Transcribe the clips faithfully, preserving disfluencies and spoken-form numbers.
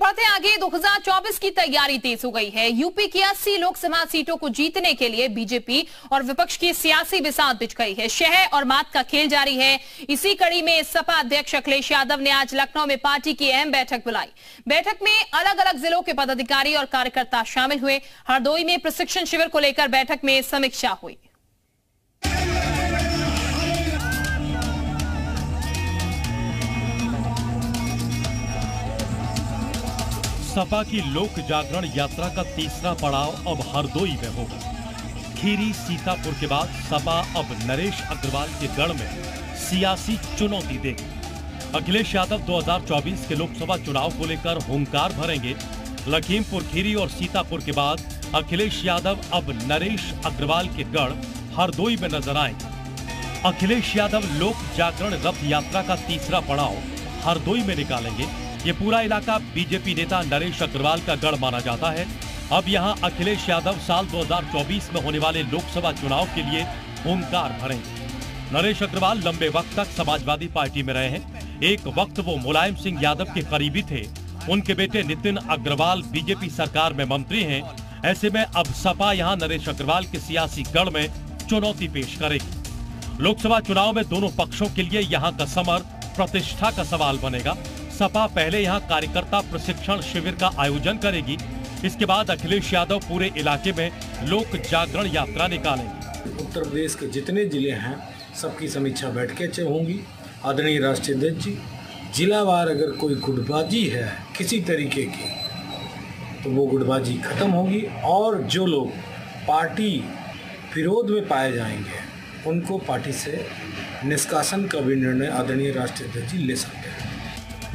बढ़ते आगे दो हज़ार चौबीस की तैयारी तेज हो गई है। यूपी की अस्सी लोकसभा सीटों को जीतने के लिए बीजेपी और विपक्ष की सियासी बिसात बिछ गई है। शह और मात का खेल जारी है। इसी कड़ी में सपा अध्यक्ष अखिलेश यादव ने आज लखनऊ में पार्टी की अहम बैठक बुलाई। बैठक में अलग अलग जिलों के पदाधिकारी और कार्यकर्ता शामिल हुए। हरदोई में प्रशिक्षण शिविर को लेकर बैठक में समीक्षा हुई। सपा की लोक जागरण यात्रा का तीसरा पड़ाव अब हरदोई में होगा। खीरी सीतापुर के बाद सपा अब नरेश अग्रवाल के गढ़ में सियासी चुनौती देगी। अखिलेश यादव दो हज़ार चौबीस के लोकसभा चुनाव को लेकर हुंकार भरेंगे। लखीमपुर खीरी और सीतापुर के बाद अखिलेश यादव अब नरेश अग्रवाल के गढ़ हरदोई में नजर आएंगे। अखिलेश यादव लोक जागरण रथ यात्रा का तीसरा पड़ाव हरदोई में निकालेंगे। ये पूरा इलाका बीजेपी नेता नरेश अग्रवाल का गढ़ माना जाता है। अब यहाँ अखिलेश यादव साल दो हज़ार चौबीस में होने वाले लोकसभा चुनाव के लिए हुंकार भरेंगे। नरेश अग्रवाल लंबे वक्त तक समाजवादी पार्टी में रहे हैं। एक वक्त वो मुलायम सिंह यादव के करीबी थे। उनके बेटे नितिन अग्रवाल बीजेपी सरकार में मंत्री हैं। ऐसे में अब सपा यहाँ नरेश अग्रवाल के सियासी गढ़ में चुनौती पेश करेगी। लोकसभा चुनाव में दोनों पक्षों के लिए यहाँ का समर प्रतिष्ठा का सवाल बनेगा। सपा पहले यहां कार्यकर्ता प्रशिक्षण शिविर का आयोजन करेगी। इसके बाद अखिलेश यादव पूरे इलाके में लोक जागरण यात्रा निकालेंगे। उत्तर प्रदेश के जितने जिले हैं सबकी समीक्षा बैठकें होंगी। आदरणीय राष्ट्रीय अध्यक्ष जी, जिलावार अगर कोई गुटबाजी है किसी तरीके की तो वो गुटबाजी खत्म होगी और जो लोग पार्टी विरोध में पाए जाएंगे उनको पार्टी से निष्कासन का भी निर्णय आदरणीय राष्ट्रीय अध्यक्ष जी ले सकते हैं।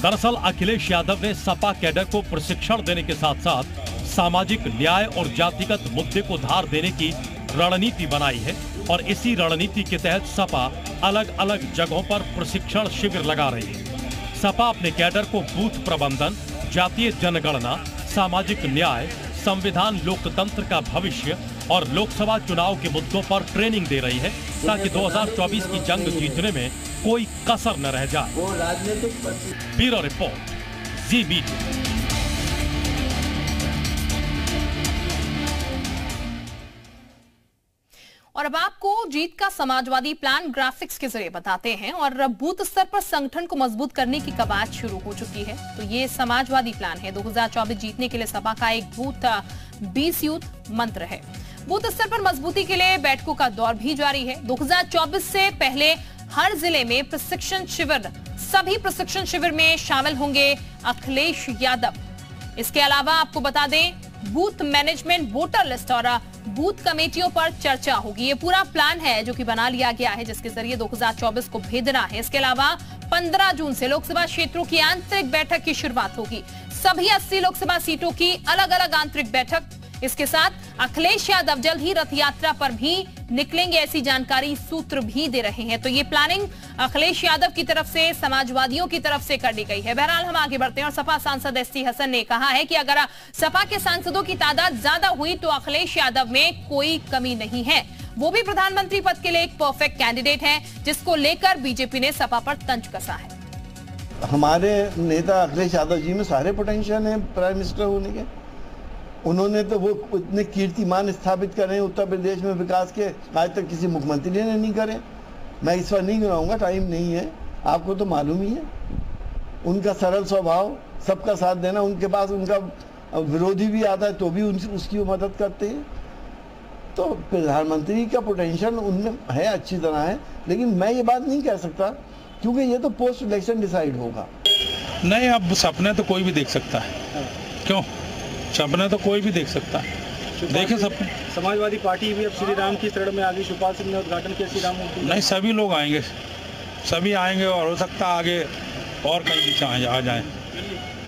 दरअसल अखिलेश यादव ने सपा कैडर को प्रशिक्षण देने के साथ साथ सामाजिक न्याय और जातिगत मुद्दे को धार देने की रणनीति बनाई है और इसी रणनीति के तहत सपा अलग अलग जगहों पर प्रशिक्षण शिविर लगा रही है। सपा अपने कैडर को बूथ प्रबंधन, जातीय जनगणना, सामाजिक न्याय, संविधान, लोकतंत्र का भविष्य और लोकसभा चुनाव के मुद्दों पर ट्रेनिंग दे रही है ताकि दो हज़ार चौबीस की जंग जीतने में कोई कसर न रह जाए। ब्यूरो रिपोर्ट, जी मीडिया। और अब आपको जीत का समाजवादी प्लान ग्राफिक्स के जरिए बताते हैं। और बूथ स्तर पर संगठन को मजबूत करने की कवायद शुरू हो चुकी है। तो ये समाजवादी प्लान है। दो हज़ार चौबीस जीतने के लिए सपा का एक बूथ बीस यूथ मंत्र है। बूथ स्तर पर मजबूती के लिए बैठकों का दौर भी जारी है। दो हज़ार चौबीस से पहले हर जिले में प्रशिक्षण शिविर, सभी प्रशिक्षण शिविर में शामिल होंगे अखिलेश यादव। इसके अलावा आपको बता दें, बूथ मैनेजमेंट, वोटर लिस्ट और बूथ कमेटियों पर चर्चा होगी। ये पूरा प्लान है जो कि बना लिया गया है, जिसके जरिए दो हज़ार चौबीस को भेजना है। इसके अलावा पंद्रह जून से लोकसभा क्षेत्रों की आंतरिक बैठक की शुरुआत होगी। सभी अस्सी लोकसभा सीटों की अलग अलग आंतरिक बैठक। इसके साथ अखिलेश यादव जल्द ही रथ यात्रा पर भी निकलेंगे, ऐसी जानकारी सूत्र भी दे रहे हैं। तो ये प्लानिंग अखिलेश यादव की तरफ से, समाजवादियों की तरफ से कर दी गई है। बहरहाल हम आगे बढ़ते हैं। और सपा सांसद एस टी हसन ने कहा है कि अगर सपा के सांसदों की तादाद ज्यादा हुई तो अखिलेश यादव में कोई कमी नहीं है। वो भी प्रधानमंत्री पद के लिए एक परफेक्ट कैंडिडेट है, जिसको लेकर बीजेपी ने सपा पर तंज कसा है। हमारे नेता अखिलेश यादव जी में सारे पोटेंशियल है प्राइम मिनिस्टर होने के। उन्होंने तो वो इतने कीर्तिमान स्थापित कर रहे हैं उत्तर प्रदेश में विकास के, आज तक किसी मुख्यमंत्री ने नहीं करे। मैं इस पर नहीं गिनाऊंगा, टाइम नहीं है, आपको तो मालूम ही है। उनका सरल स्वभाव, सबका साथ देना, उनके पास उनका विरोधी भी आता है तो भी उन, उसकी वो मदद करते हैं। तो प्रधानमंत्री का पोटेंशियल उनमें है, अच्छी तरह है। लेकिन मैं ये बात नहीं कह सकता क्योंकि ये तो पोस्ट इलेक्शन डिसाइड होगा। नहीं, अब सपने तो कोई भी देख सकता है, क्यों सपने तो कोई भी देख सकता है। देखे सपने समाजवादी पार्टी भी अब श्री राम की शरण में आ गई। शिवपाल सिंह ने उद्घाटन किया श्री राम मूर्ति। नहीं, सभी लोग आएंगे, सभी आएंगे और हो सकता आगे और कहीं भी आ जाए।